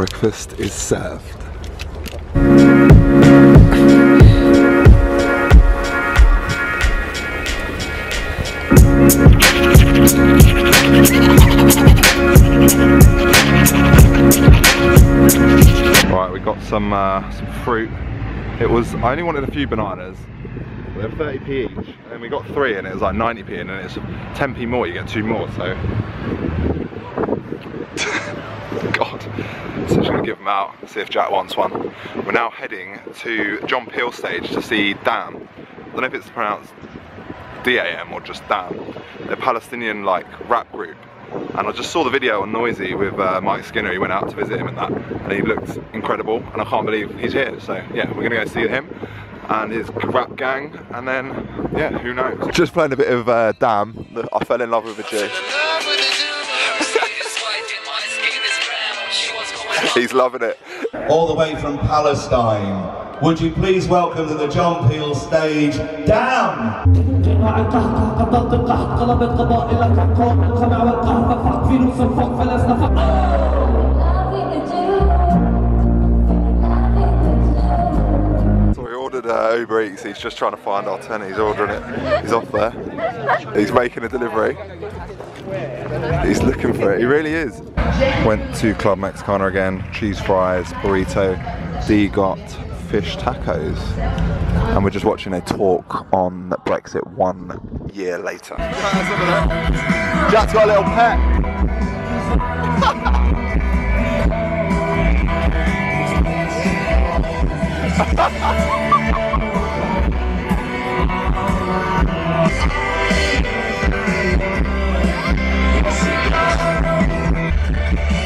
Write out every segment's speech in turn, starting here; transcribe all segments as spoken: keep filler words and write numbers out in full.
breakfast is served. Right, we got some uh, some fruit. It was, I only wanted a few bananas. They're thirty p each, and we got three, and it was like ninety p, and then it's ten p more. You get two more, so. God, so I'm gonna give them out. See if Jack wants one. We're now heading to John Peel stage to see Dam. I don't know if it's pronounced D A M or just Dam. They're a Palestinian like rap group, and I just saw the video on Noisy with uh, Mike Skinner. He went out to visit him and that, and he looked incredible, and I can't believe he's here. So yeah, we're gonna go see him and his rap gang, and then, yeah, who knows. Just playing a bit of uh, Dam. I fell in love with a Jew. He's loving it. All the way from Palestine, would you please welcome to the John Peel stage, Dam! Uh, Uber Eats, he's just trying to find our tent, he's ordering it, he's off there, he's making a delivery, he's looking for it, he really is. Went to Club Mexicana again, cheese fries, burrito, D got fish tacos, and we're just watching a talk on Brexit one year later. Jack's got a little pet.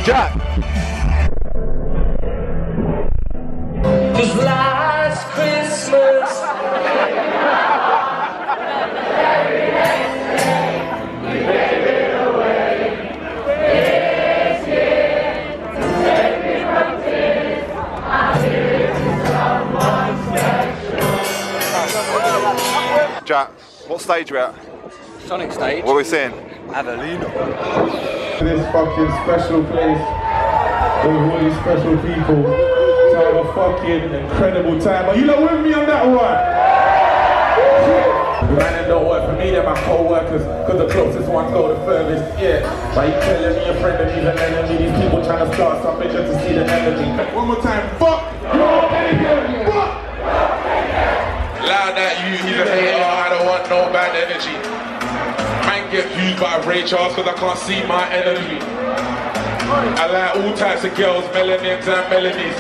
Jack! Just last Christmas! Jack, what stage are we at? Sonic stage. What are we seeing? Adelina. This fucking special place with all these special people to have a fucking incredible time. Are you not with me on that one? Man, it don't work for me, they're my co-workers, because the closest ones go the furthest, yeah. Why you telling me a friend of me's an enemy? These people trying to start something just to see the energy. One more time, fuck! Fuck! Fuck! Loud that you, you say, oh, I don't want no bad energy. Get used by Ray Charles because I can't see my enemy. I like all types of girls, melanies and melodies.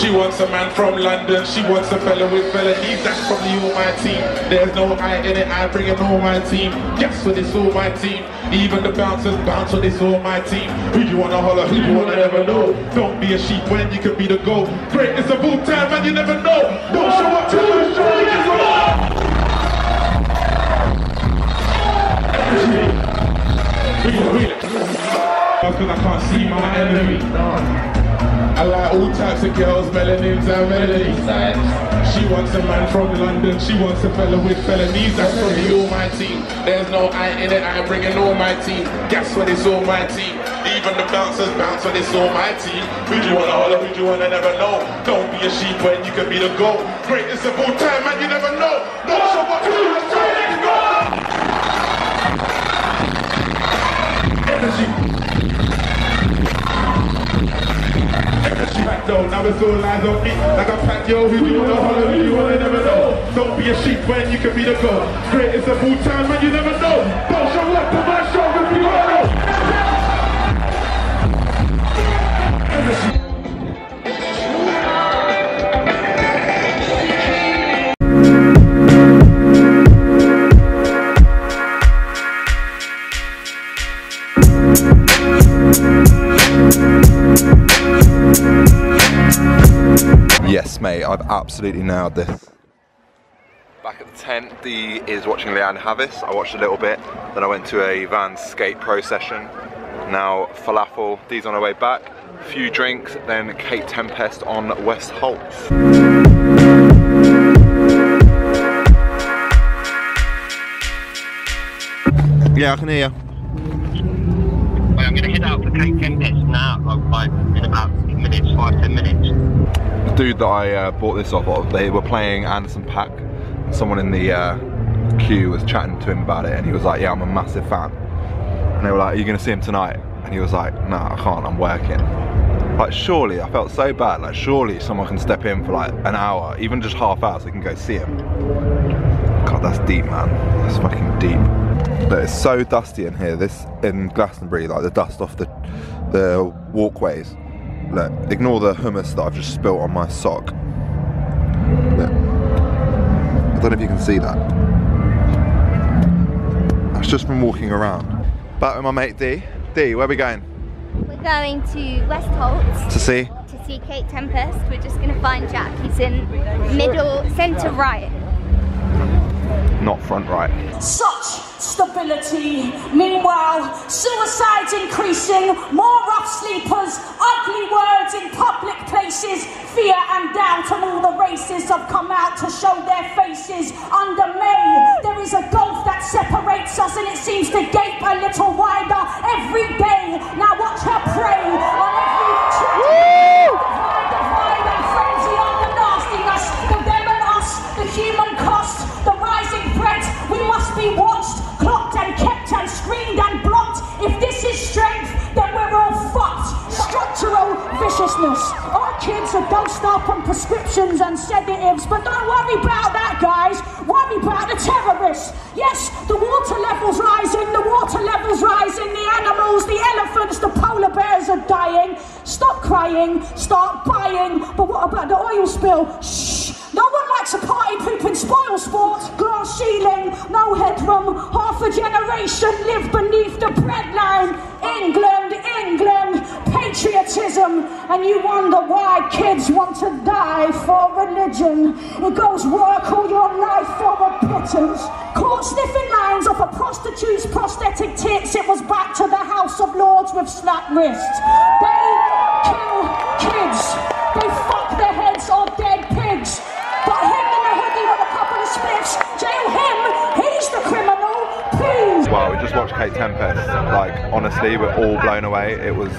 She wants a man from London, she wants a fella with felonies. That's probably all my team. There's no I in it, I bring in all my team. Yes, so this all my team. Even the bouncers bounce, so this all my team. Who you wanna holler, who you wanna never know. Don't be a sheep when you can be the goal. Greatness of all time and you never know. Don't show up till you show this all. Because I can't see my enemy. I like all types of girls, melanins and melodies. She wants a man from London, she wants a fella with felonies. That's probably all my team. There's no I in it, I bring in all my team. Guess what, it's all my team. Even the bouncers bounce when it's all my team. Who do you wanna holler, who do you wanna never know. Don't be a sheep when you can be the goat. Greatness of all time and you never know. Don't show up to the train and go. Energy. Now it's all lies on me, like a pack, yo, who do you wanna holler, who do you wanna never know. Don't be a sheep when you can be the goat. Great is a full time when you never know. Don't show up to my show if you mate, I've absolutely nailed this. Back at the tent, D is watching Leanne Havis. I watched a little bit, then I went to a Van Skate Pro session. Now falafel, D's on her way back. A few drinks, then Kate Tempest on West Holts. Yeah, I can hear you. I'm going to head out for Kate Tempest now, like, in about minutes, five, ten minutes. The dude that I uh, bought this off of, they were playing Anderson .Paak. Someone in the uh, queue was chatting to him about it, and he was like, yeah, I'm a massive fan. And they were like, are you going to see him tonight? And he was like, no, I can't, I'm working. Like, surely, I felt so bad, like, surely someone can step in for like an hour, even just half hour, so I can go see him. God, that's deep, man. That's fucking deep. But it's so dusty in here, this in Glastonbury, like the dust off the the walkways. Look, ignore the hummus that I've just spilled on my sock. Look. I don't know if you can see that. That's just from walking around. Back with my mate D. D, where are we going? We're going to West Holts. To see? To see Kate Tempest. We're just going to find Jack. He's in middle, centre right. Not front right. Such stability. Meanwhile, suicides increasing, more rough sleepers, ugly words in public places, fear and doubt, and all the races have come out to show their faces. Under May, there is a gulf that separates us, and it seems to gape a little wider every day. Now watch her prey on every tragedy. Divide, divide, and frenzy on the nastiness, the them and us, the human cost, the rising threat. We must be watched, clocked and kept and screened and blocked. If this is strength, then we're all fucked. Structural viciousness. Our kids are dosed up on prescriptions and sedatives, but don't worry about that, guys. Worry about the terrorists. Yes, the water level's rising, the water level's rising, the animals, the elephants, the polar bears are dying. Stop crying, start buying. But what about the oil spill? Shh. No one likes a party pooping spoil sport. Glass ceiling, no headroom. Half a generation live beneath the breadline. England, England, patriotism. And you wonder why kids want to die for religion. It goes work all your life for a pittance. Caught sniffing lines off a prostitute's prosthetic tits. It was back to the House of Lords with slack wrists. They kill kids. They fuck their heads off dead pigs. Got him in a hoodie with a couple of spliffs. Jail him, he's the criminal, please. Wow, we just watched Kate Tempest. Like, honestly, we're all blown away. It was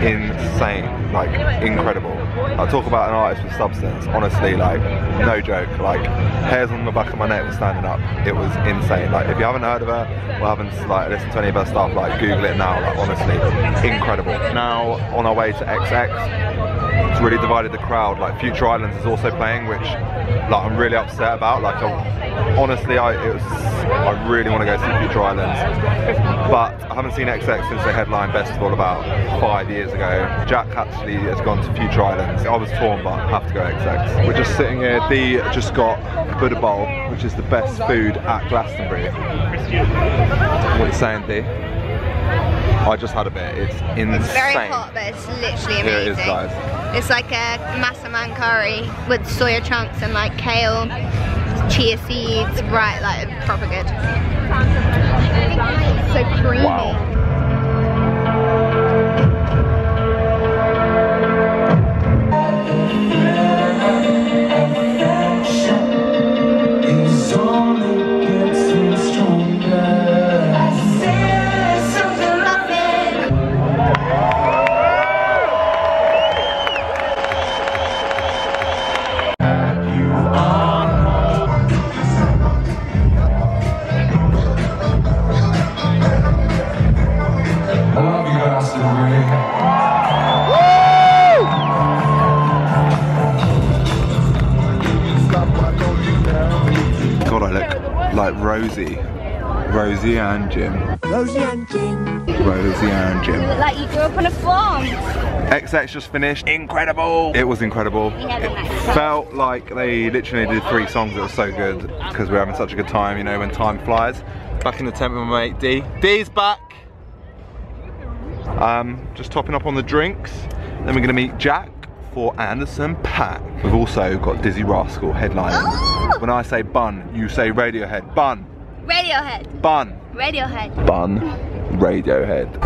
insane, like, incredible. I talk about an artist with substance, honestly, like, no joke. Like, hairs on the back of my neck were standing up. It was insane. Like, if you haven't heard of her, or haven't, like, listened to any of her stuff, like, Google it now. Like, honestly, incredible. Now, on our way to X X. It's really divided the crowd. Like, Future Islands is also playing, which, like, I'm really upset about. Like, I'm, honestly, I it was, I really want to go see Future Islands, but I haven't seen X X since they headlined Festival about five years ago. Jack actually has gone to Future Islands. I was torn, but I have to go X X. We're just sitting here. Dee just got a Buddha bowl, which is the best food at Glastonbury. What are you saying, Dee? I just had a bit, it's insane. It's very hot, but it's literally amazing. It is, guys. It's like a Masaman curry with soya chunks and like kale, chia seeds, right, like proper good. It's so creamy. Wow. Rosie. Rosie and Jim. Rosie and Jim. Rosie and Jim. You look like you grew up on a farm. X X just finished. Incredible. It was incredible. It felt like they literally did three songs. It was so good because we're having such a good time, you know, when time flies. Back in the tent with my mate D. D's back. Um, just topping up on the drinks. Then we're going to meet Jack for Anderson .Paak. We've also got Dizzee Rascal headlining. Oh! When I say bun, you say Radiohead. Bun. Radiohead. Bun. Radiohead. Bun. Radiohead.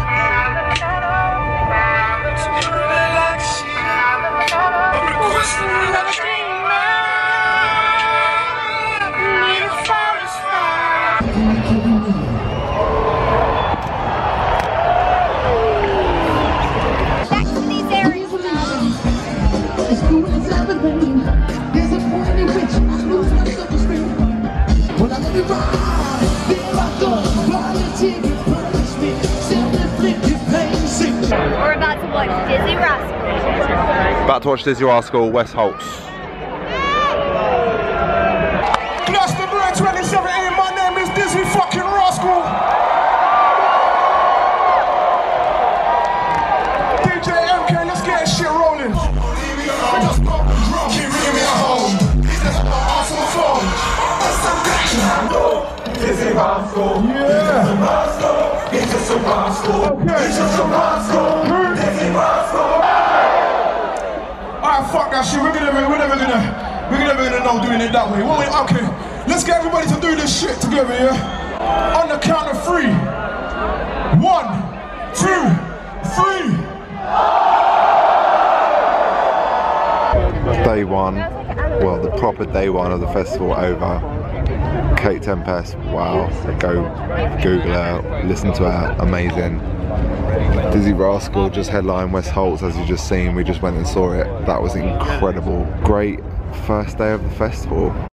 rain. There's a point in which I lose my self-esteem. When I let it ride, there I go. Politics, punishment, self-inflicted pain. We're about to watch Dizzee Rascal. About to watch Dizzee Rascal, West Holts. Glastonbury twenty-seven A, my name is Dizzee fucking Rascal. Yeah. It's just a rascal. It's just a rascal. Dizzee Rascal. Alright, fuck that shit. We're never gonna, we're never gonna, we're never gonna know doing it that way. Well, okay, let's get everybody to do this shit together, yeah. On the count of three. One, two, three. Day one. Well, the proper day one of the festival over. Kate Tempest, wow, go Google her, listen to her, amazing. Dizzee Rascal just headlined West Holts, as you just seen, we just went and saw it. That was incredible. Great first day of the festival.